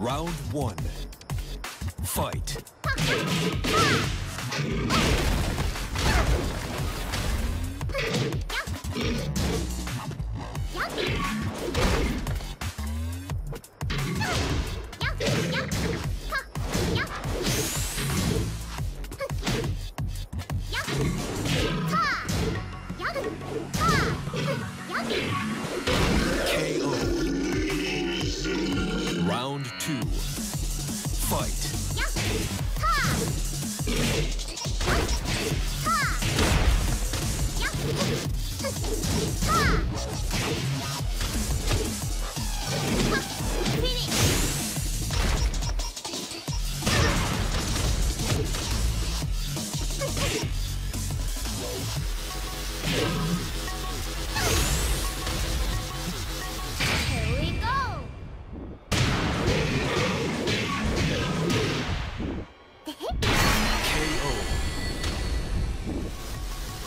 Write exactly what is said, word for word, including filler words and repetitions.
Round one. Fight. Ha!